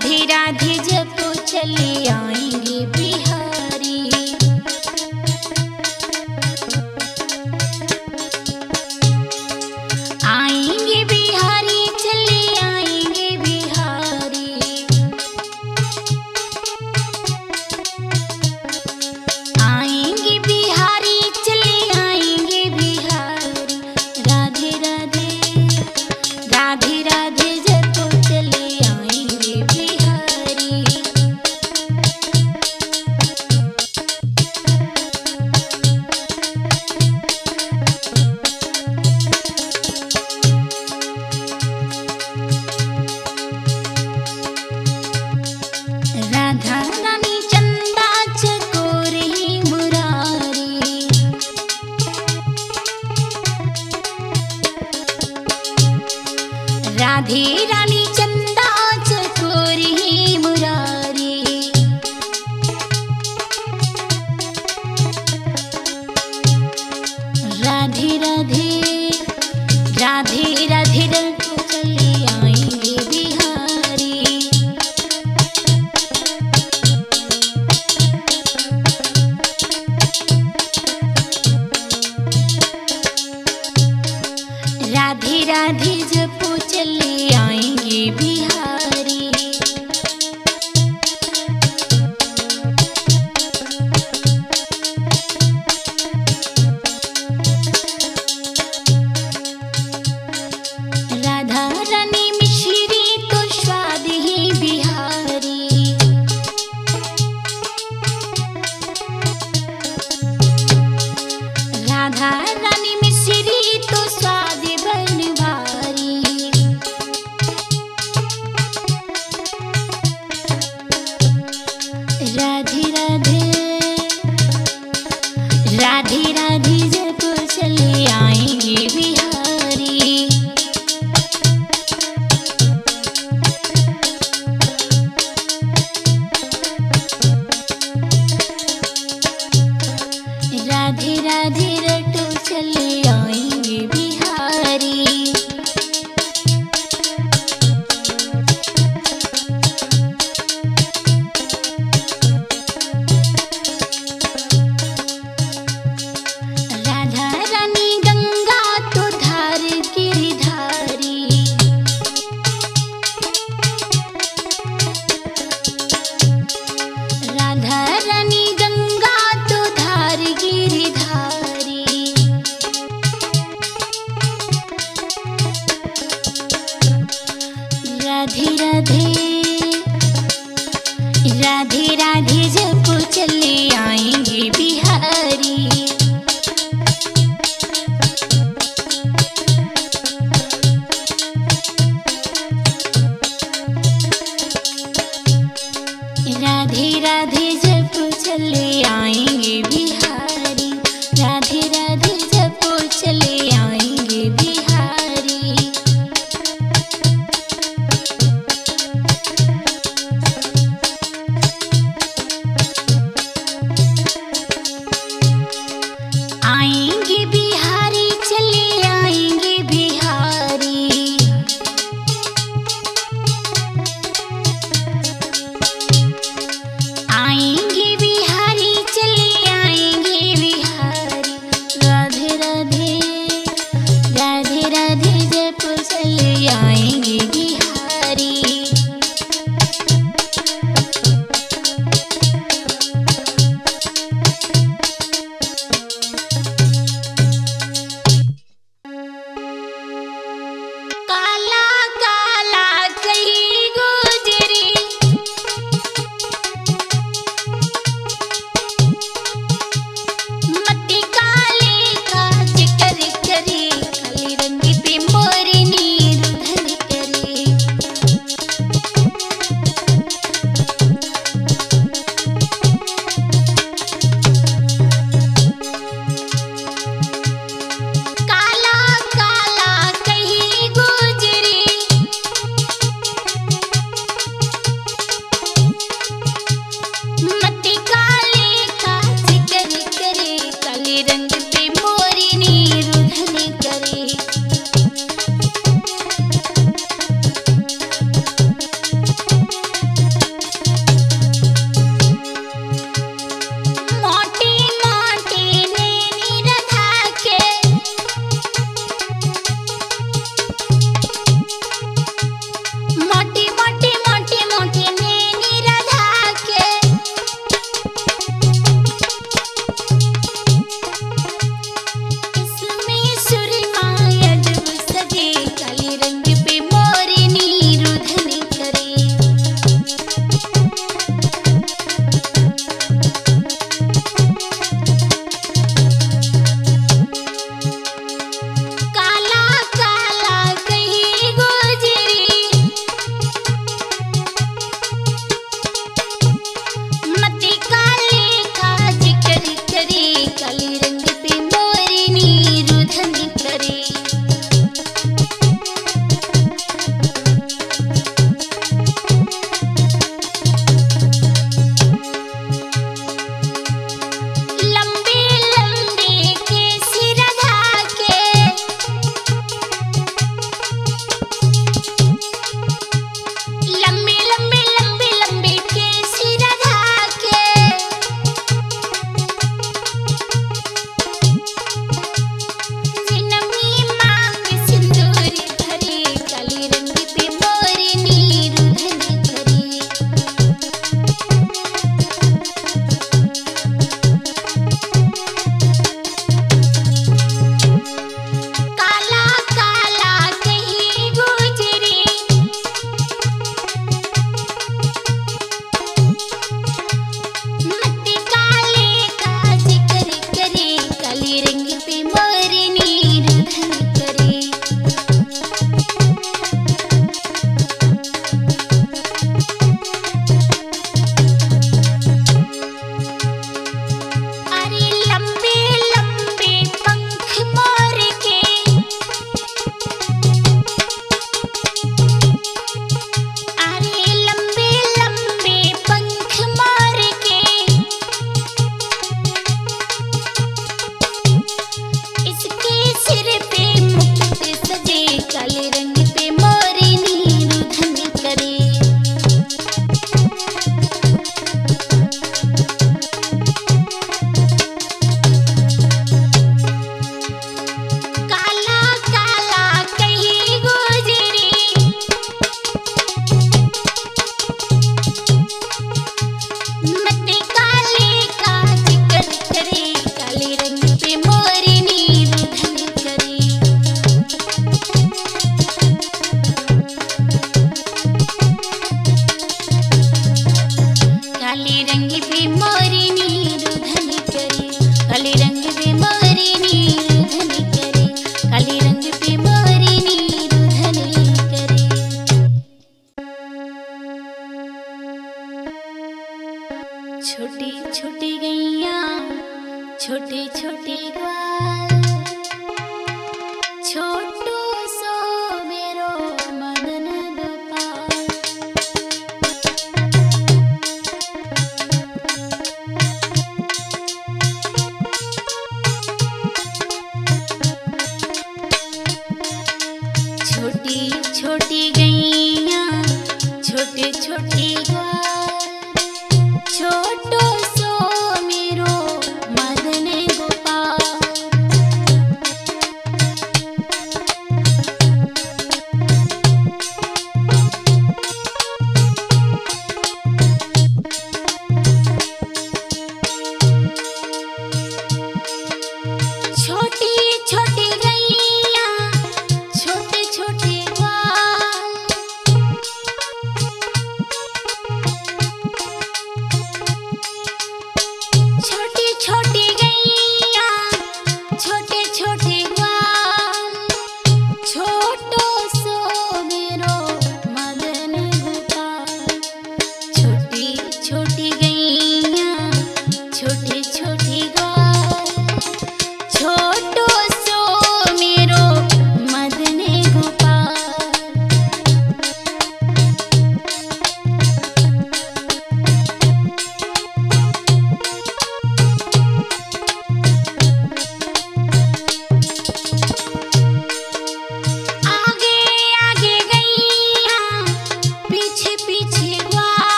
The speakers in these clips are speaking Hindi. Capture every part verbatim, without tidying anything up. राधे राधे जपो चले आएंगे बिहारी। आएंगे बिहारी चले आएंगे बिहारी। आएंगे बिहारी चले आएंगे बिहारी। राधे राधे राधे राधे जपो चले राधे रानी चंदा चकोरी मुरारी। राधे राधे राधे राधे रखो चले आएंगे बिहारी। राधे राधे जपो चले आएंगे बिहारी। राधा रानी मिश्री तो स्वाद ही बिहारी। राधा रानी मिश्री तो स्वाद राधे राधे राधे राधे जपो चले आएंगे बिहारी। राधे राधे रटो चले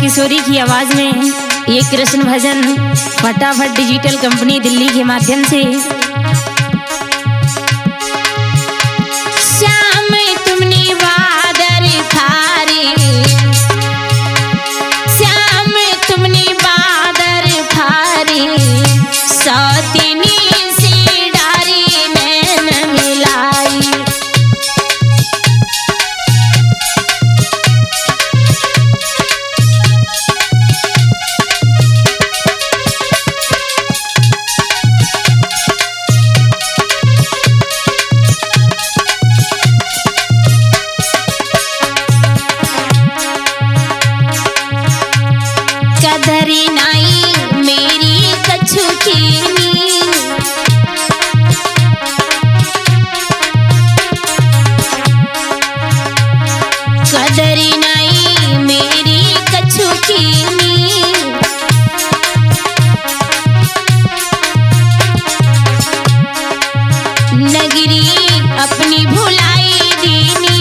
किशोरी की आवाज़ में ये कृष्ण भजन फटाफट डिजिटल कंपनी दिल्ली के माध्यम से। श्याम तुमने बादल थारे, श्याम तुमने बादल थारे, सौतीनी से डारी नैन मिलाई। कदरी नाई मेरी कछु कीनी, कदरी नाई मेरी कछु कीनी, नगरी अपनी भुलाई दीनी।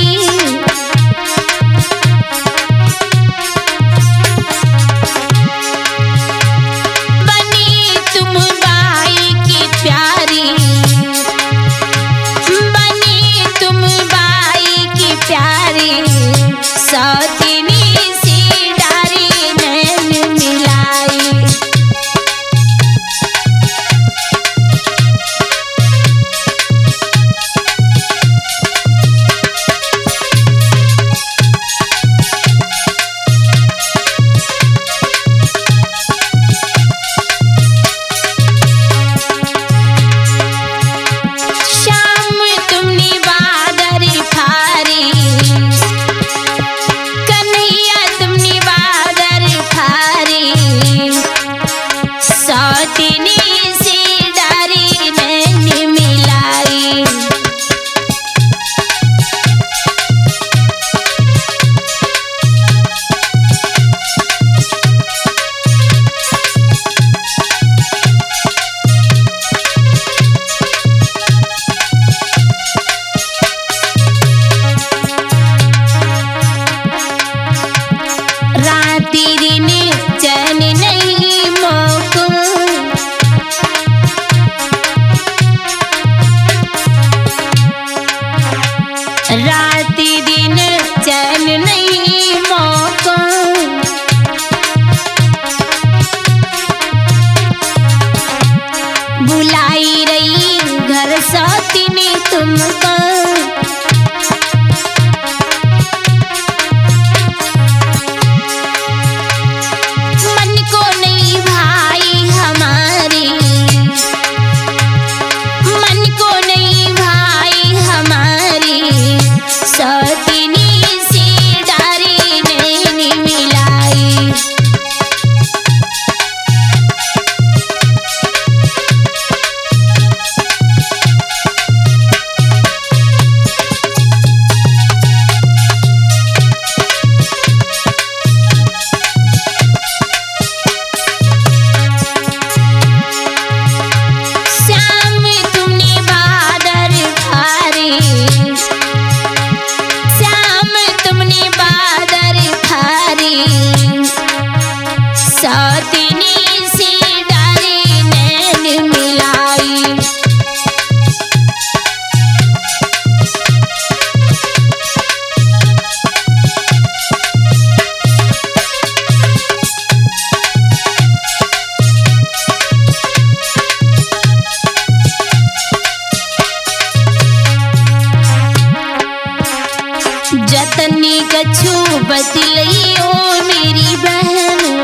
राती दिन चैन नहीं मौका, बुलाई रही घर सौती ने तुमको। मन को नहीं भाई हमारे, मन को नहीं भाई हमारे, सौतीनी से डारी नैन मिलाई। जतनी कछु बतलई ओ मेरी बहन,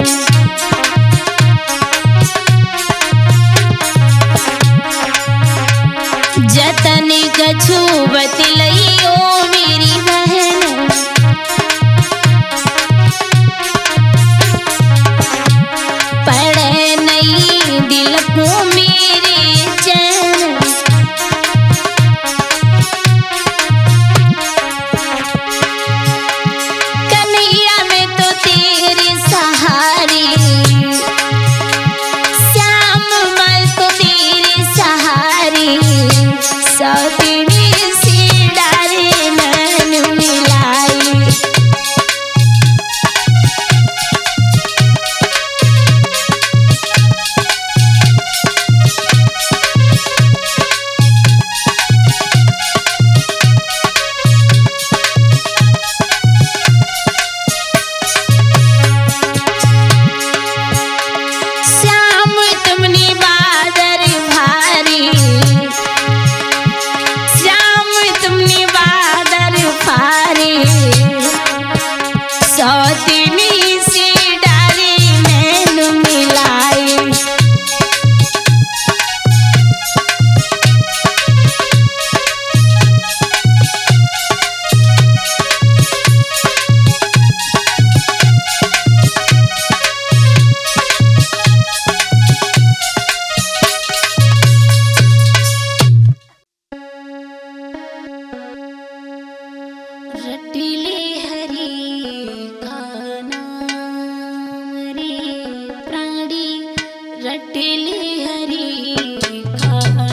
रटली हरी खाना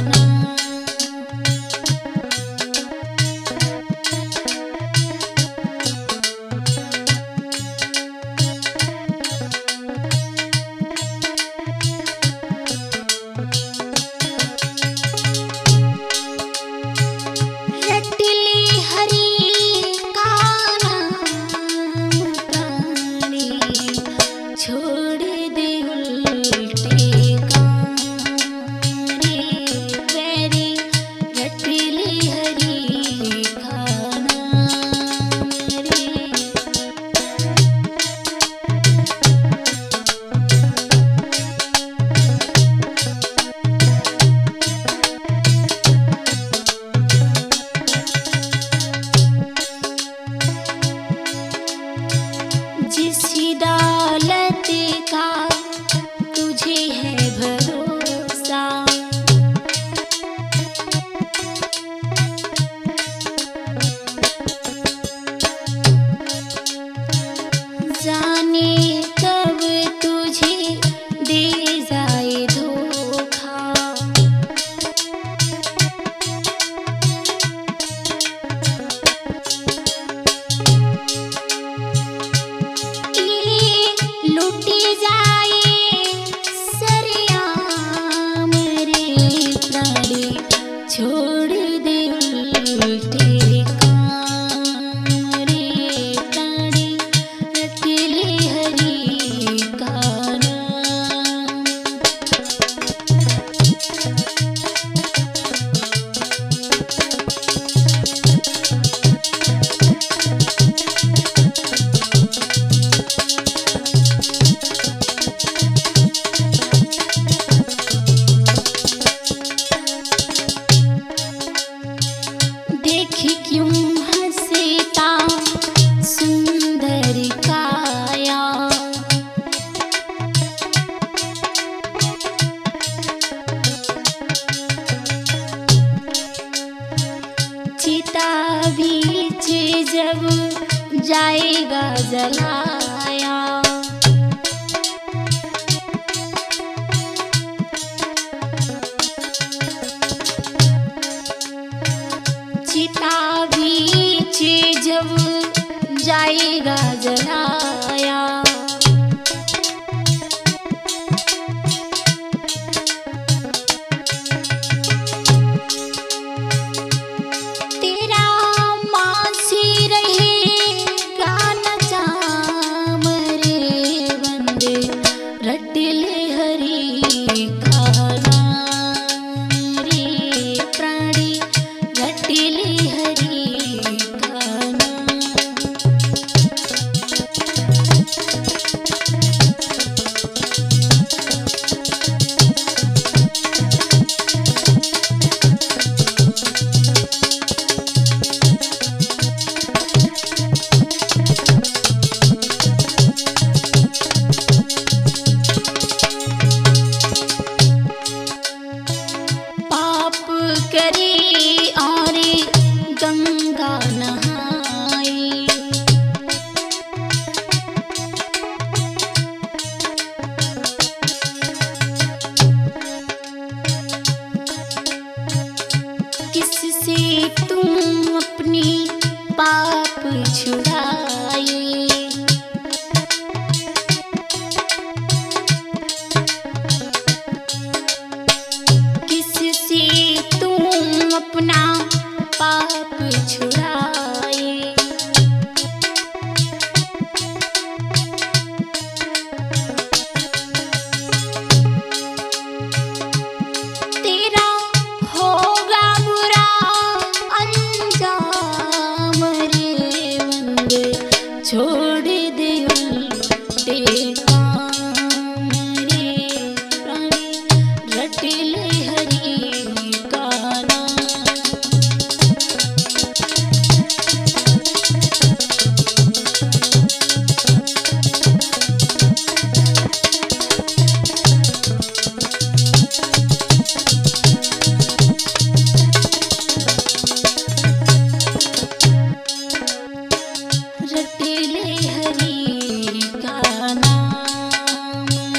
रटली हरी खाना तारी छोड़ दे दौलत का तुझे है भरोसा, जाने कब तुझे दे जाए धोखा। छोड़ दे उल्टे काम रे तारी रटली हरी खाना। देखी क्यों हंसता सुंदर काया, चिता बीच जब जाएगा जलाया, बीच जब जाएगा जलाया। तेरा मासी रहेगा न जाम रे बंदे रटले हरी खाना रे प्राणी रटले हरी। करी और गंगा नहाई, किससे तुम अपनी पाप छुड़ाई। अपना पाप छुड़ाए तेरा होगा बुरा अंजाम रे बंदे छोड़ दे उल्टे काम रे प्राणी रटले हरी खाना। रटले हरी खाना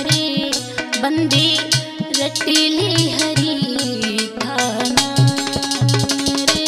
रे बंदे। सटली हरी थाना रे,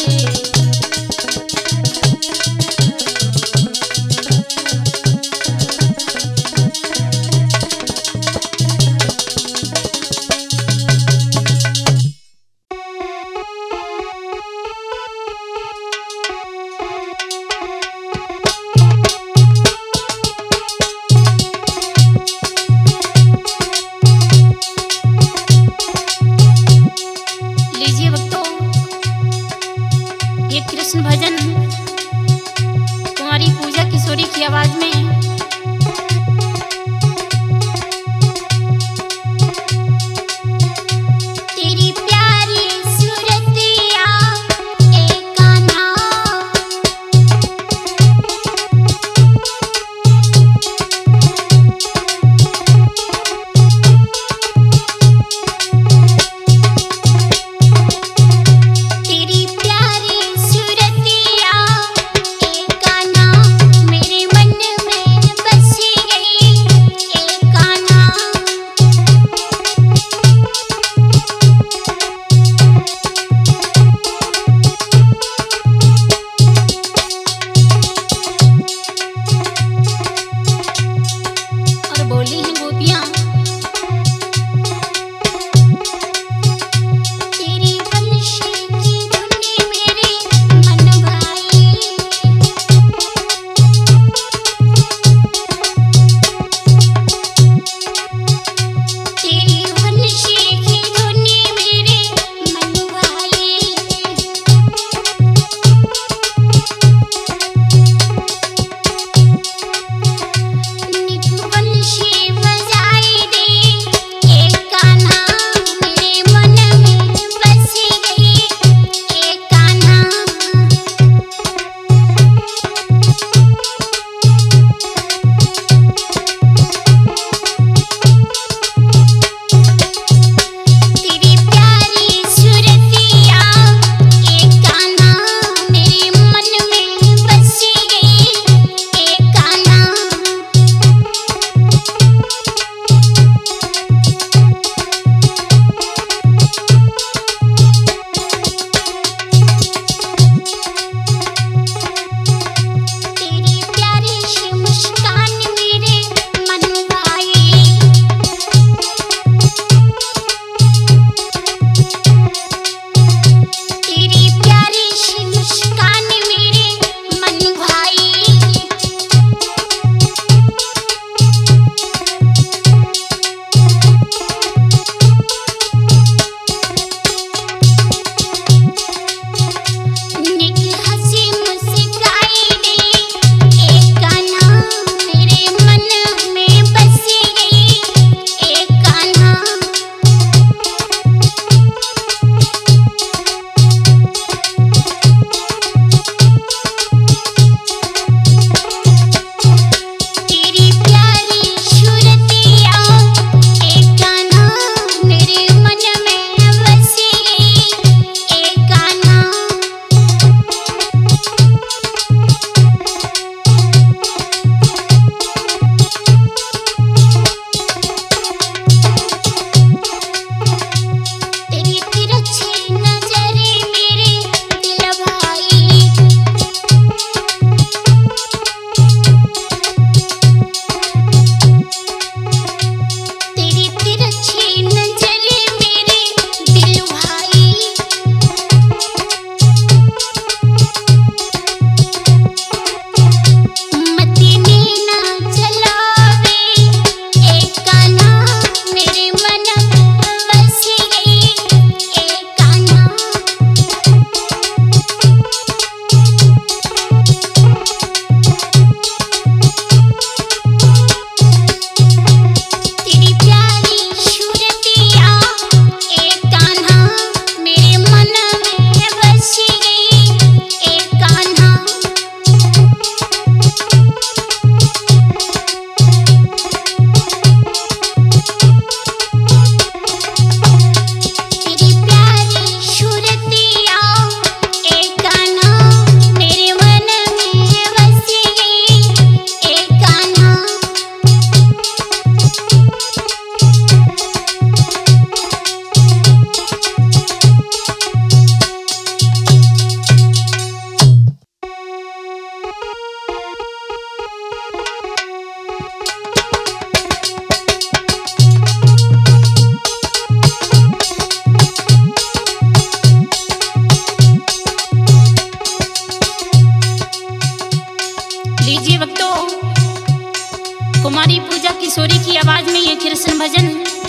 की आवाज में ये कृष्ण भजन